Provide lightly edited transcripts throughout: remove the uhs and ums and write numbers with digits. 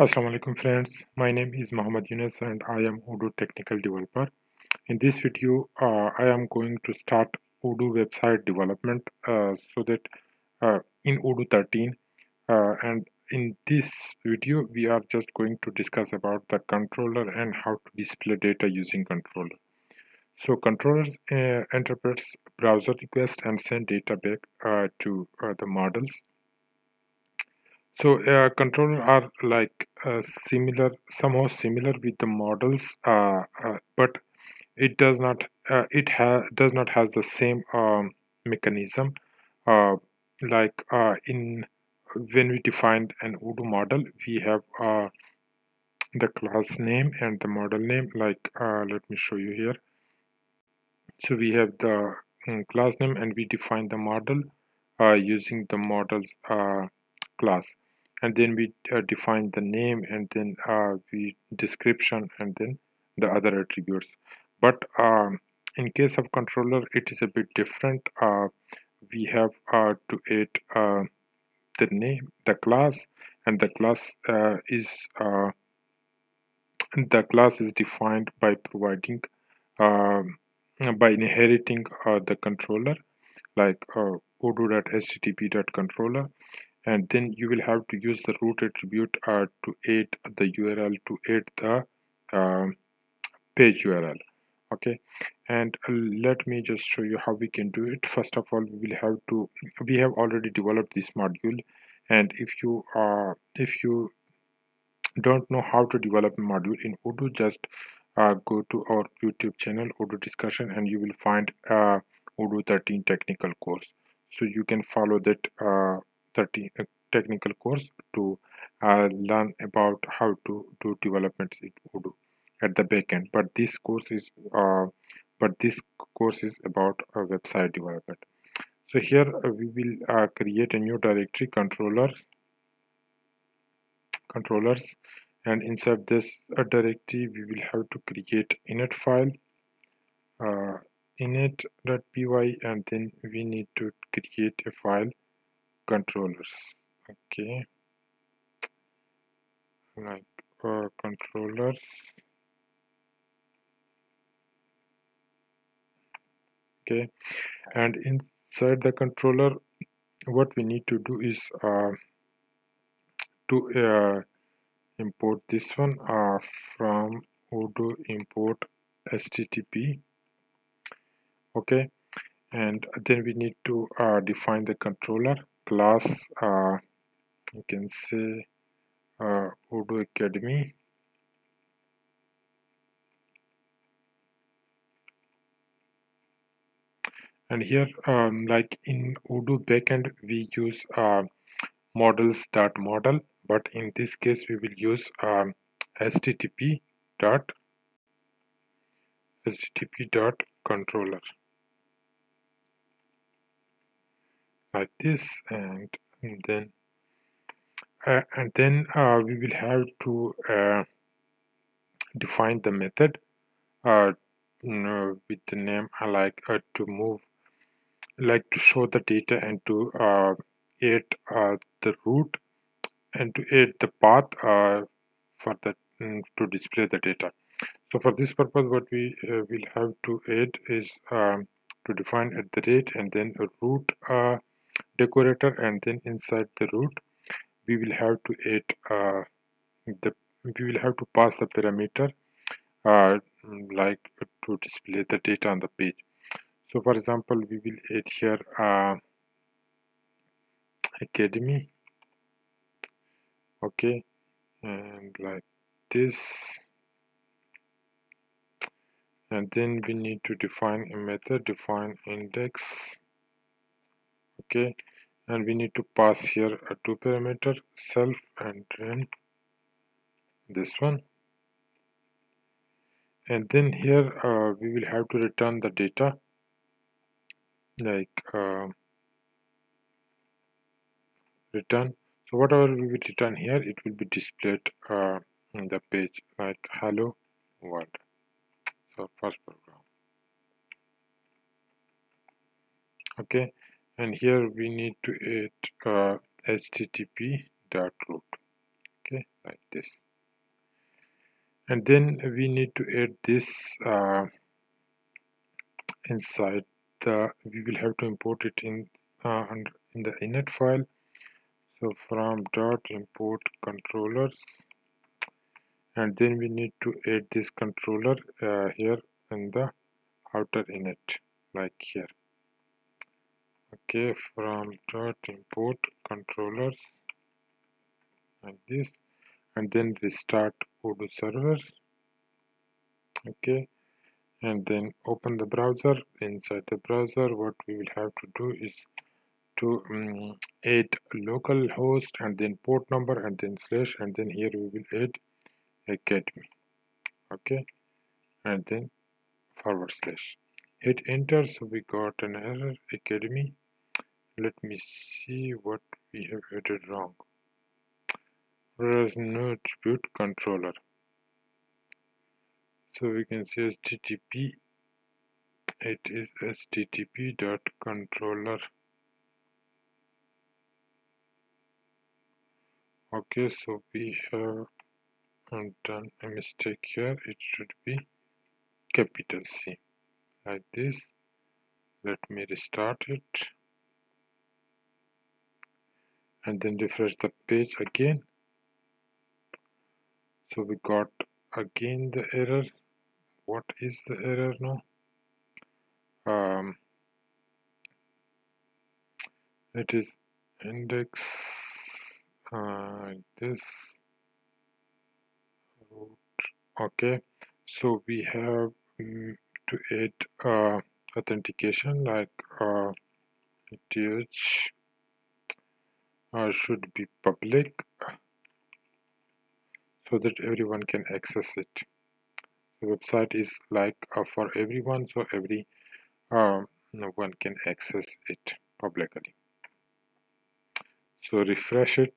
Assalamu alaikum friends, my name is Muhammad Yunus and I am Odoo technical developer. In this video I am going to start Odoo website development so that in Odoo 13 and in this video we are just going to discuss about the controller and how to display data using controller. So controllers interprets browser request and send data back to the models. So controllers are like somehow similar with the models, but it does not have the same mechanism. When we defined an Odoo model, we have the class name and the model name. Let me show you here. So we have the class name and we define the model using the model's class. And then we define the name and then the description and then the other attributes. But in case of controller, it is a bit different. We have to add the name, the class, and the class is defined by providing by inheriting the controller, like odoo.http.controller. And then you will have to use the root attribute to add the URL, to add the page URL. Okay, and let me just show you how we can do it. First of all, we have already developed this module, and if you don't know how to develop a module in Odoo, just go to our YouTube channel Odoo discussion and you will find Odoo 13 technical course. So you can follow that 13 technical course to learn about how to do developments in Odoo at the backend. But this course is about website development. So here we will create a new directory, controllers, and inside this directory we will have to create init file, init.py, and then we need to create a file controllers. Okay, like controllers. Okay, and inside the controller what we need to do is to import this one from Odoo import HTTP. okay, and then we need to define the controller class. You can say Odoo Academy. And here, like in Odoo backend, we use models.model, but in this case, we will use http.controller, like this, and then we will have to define the method with the name like to move, like to show the data, and to add the root, and to add the path for that to display the data. So for this purpose what we will have to add is to define @ and then a root decorator, and then inside the root we will have to add pass the parameter like to display the data on the page. So for example we will add here academy. Okay, and like this, and then we need to define a method, define index. Okay, and we need to pass here a 2 parameter, self and then this one, and then here we will have to return the data, like return. So whatever we will return here, it will be displayed in the page, like hello world. So first program. Okay, and here we need to add http.root. Okay. like this. And then we need to add this inside the, we will have to import it in the init file. So from dot import controllers, and then we need to add this controller here in the outer init, like here. Okay, from dot import controllers, like this, and then we start Odoo server. Okay, and then open the browser. Inside the browser, what we will have to do is to add local host and then port number and then slash, and then here we will add academy. Okay, and then forward slash, hit enter. So we got an error, academy. Let me see what we have added wrong. There is no attribute controller, so we can say HTTP. It is HTTP.controller. Okay, so we have done a mistake here. It should be capital C, like this. Let me restart it and then refresh the page again. So we got again the error. What is the error now? It is index like this. Okay, so we have to add authentication, like ETH should be public, so that everyone can access it. The website is like for everyone, so every one can access it publicly. So refresh it,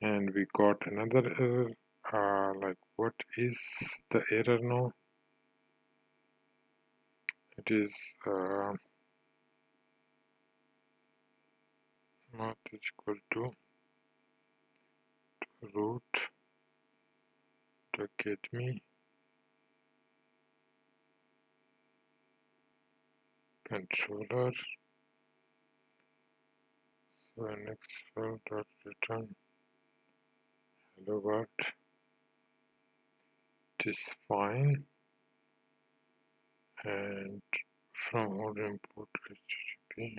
and we got another error. Like, what is the error now? It is not equal to root to get me controller. So next file dot return hello world. It is fine, and from Odoo import HTTP.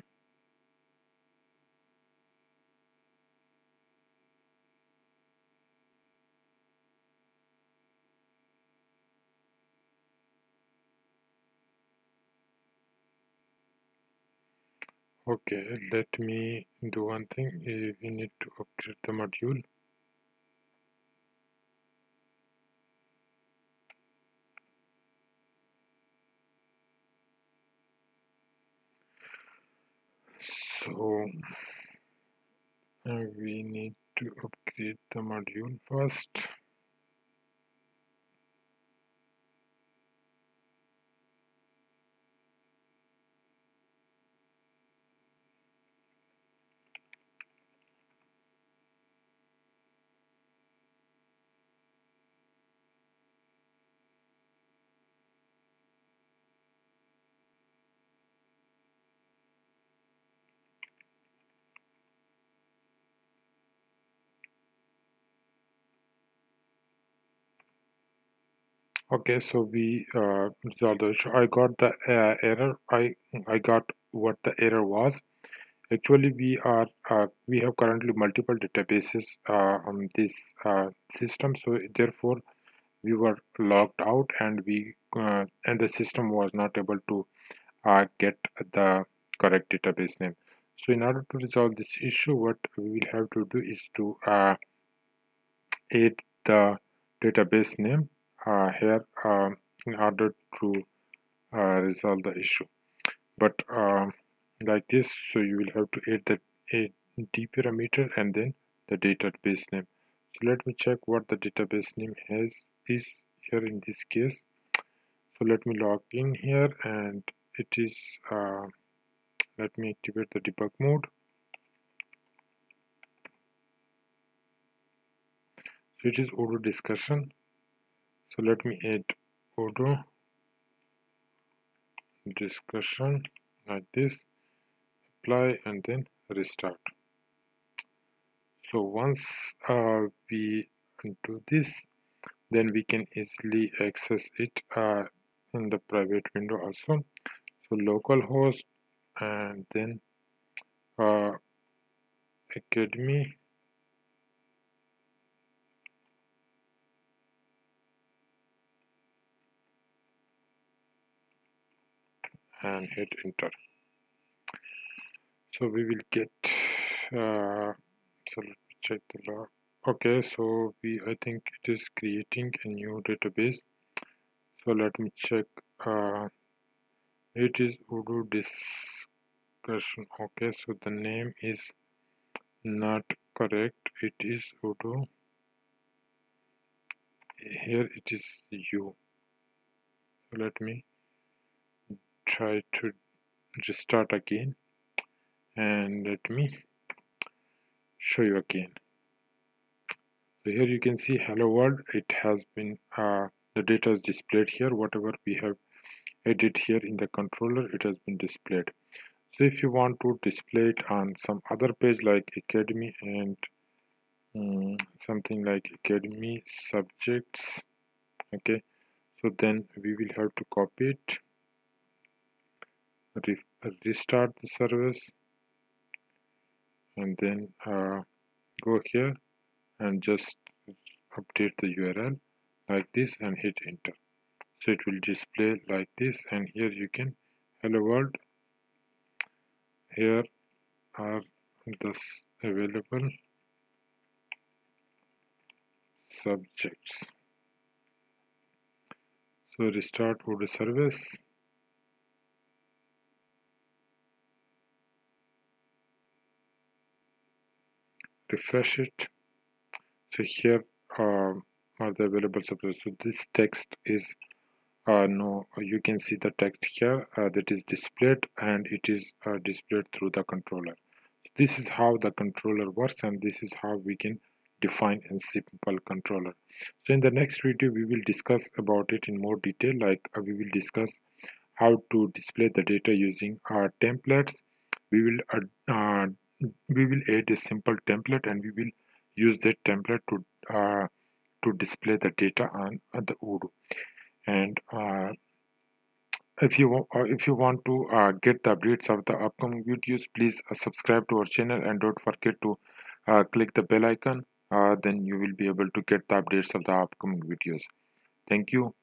Okay, let me do one thing. We need to update the module. So we need to upgrade the module first. Okay, so we resolved the issue. I got the error. I got what the error was. Actually, we have currently multiple databases on this system. So therefore, we were logged out, and we and the system was not able to get the correct database name. So in order to resolve this issue, what we will have to do is to add the database name here in order to resolve the issue. But like this, so you will have to add the D parameter and then the database name. So let me check what the database name is here in this case. So let me log in here, and it is let me activate the debug mode. So it is Odoo discussion. So let me add Odoo discussion like this, apply and then restart. So once we do this, then we can easily access it in the private window also. So localhost and then academy. And hit enter. So we will get so let me check the log. Okay, so I think it is creating a new database. So let me check. It is Odoo discussion. Okay, so the name is not correct. It is Odoo. Here it is you. So let me try to restart again and let me show you again. So here you can see hello world. It has been the data is displayed here. Whatever we have added here in the controller, it has been displayed. So if you want to display it on some other page like academy and something like academy subjects, okay, so then we will have to copy it, restart the service, and then go here and just update the URL like this and hit enter. So it will display like this, and here you can hello world. Here are the available subjects. So restart Odoo service. Refresh it. So here are the available subjects. So this text is no, you can see the text here that is displayed, and it is displayed through the controller. This is how the controller works, and this is how we can define a simple controller. So in the next video we will discuss about it in more detail, like we will discuss how to display the data using our templates. We will add a simple template, and we will use that template to display the data on the Odoo. And if you want to get the updates of the upcoming videos, please subscribe to our channel, and don't forget to click the bell icon. Then you will be able to get the updates of the upcoming videos. Thank you.